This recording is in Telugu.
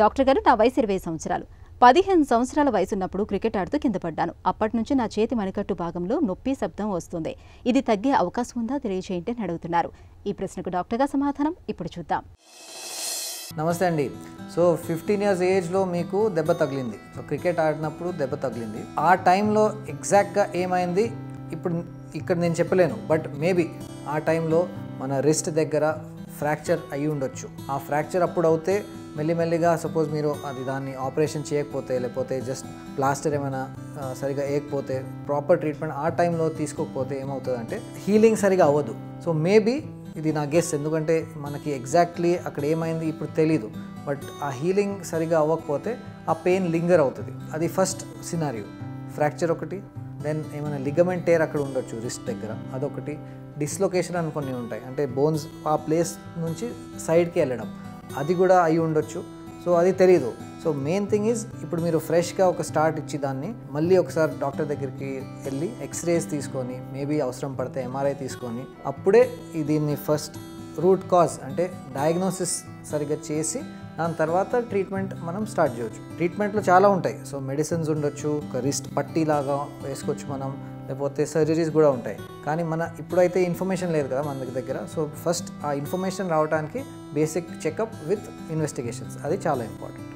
డాక్టర్ గారు నా వయసు 20 సంవత్సరాలు 15 సంవత్సరాల వయసు ఉన్నప్పుడు క్రికెట్ ఆడుతూ కిందపడ్డాను అప్పటి నుంచి నా చేతి మణికట్టు భాగంలో నొప్పి శబ్దం వస్తుంది ఇది తగ్గే అవకాశం ఉందా తెలియజేయండి అని అడుగుతున్నారు ఈ ప్రశ్నకు డాక్టర్ గారు సమాధానం ఇప్పుడు చూద్దాం నమస్తే అండి సో 15 ఇయర్స్ ఏజ్ లో మీకు దెబ్బ తగిలింది సో క్రికెట్ ఆడినప్పుడు దెబ్బ తగిలింది ఆ టైం లో ఎగ్జాక్ట్ గా ఏమైంది ఇప్పుడు ఇక్కడ నేను చెప్పలేను బట్ మేబీ ఆ టైం లో మన రిస్ట్ దగ్గర ఫ్రాక్చర్ అయి ఉండొచ్చు ఆ ఫ్రాక్చర్ అప్పుడు అవుతే మెల్లిమెల్లిగా సపోజ్ మీరు అది దాన్ని ఆపరేషన్ చేయకపోతే లేకపోతే జస్ట్ ప్లాస్టర్ ఏమైనా సరిగా వేయకపోతే ప్రాపర్ ట్రీట్మెంట్ ఆ టైంలో తీసుకోకపోతే ఏమవుతుందంటే హీలింగ్ సరిగా అవ్వదు సో మేబీ ఇది నా గెస్ ఎందుకంటే మనకి ఎగ్జాక్ట్లీ అక్కడ ఏమైంది ఇప్పుడు తెలీదు బట్ ఆ హీలింగ్ సరిగా అవ్వకపోతే ఆ పెయిన్ లింగర్ అవుతుంది అది ఫస్ట్ సినారియో ఫ్రాక్చర్ ఒకటి దెన్ ఏమైనా లిగమెంట్ టేర్ అక్కడ ఉండొచ్చు రిస్ట్ దగ్గర అదొకటి డిస్లోకేషన్ అని కొన్ని ఉంటాయి అంటే బోన్స్ ఆ ప్లేస్ నుంచి సైడ్కి వెళ్ళడం అది కూడా అయి ఉండొచ్చు సో అది తెలీదు సో మెయిన్ థింగ్ ఈజ్ ఇప్పుడు మీరు ఫ్రెష్గా ఒక స్టార్ట్ ఇచ్చి దాన్ని మళ్ళీ ఒకసారి డాక్టర్ దగ్గరికి వెళ్ళి ఎక్స్రేస్ తీసుకొని మేబీ అవసరం పడితే ఎంఆర్ఐ తీసుకొని అప్పుడే దీన్ని ఫస్ట్ రూట్ కాజ్ అంటే డయాగ్నోసిస్ సరిగ్గా చేసి దాని తర్వాత ట్రీట్మెంట్ మనం స్టార్ట్ చేయొచ్చు ట్రీట్మెంట్లో చాలా ఉంటాయి సో మెడిసిన్స్ ఉండొచ్చు ఒక రిస్ట్ పట్టీలాగా వేసుకోవచ్చు మనం లేకపోతే సర్జరీస్ కూడా ఉంటాయి కానీ మన ఇప్పుడైతే ఇన్ఫర్మేషన్ లేదు కదా మన దగ్గర సో ఫస్ట్ ఆ ఇన్ఫర్మేషన్ రావడానికి బేసిక్ చెకప్ విత్ ఇన్వెస్టిగేషన్స్ అది చాలా ఇంపార్టెంట్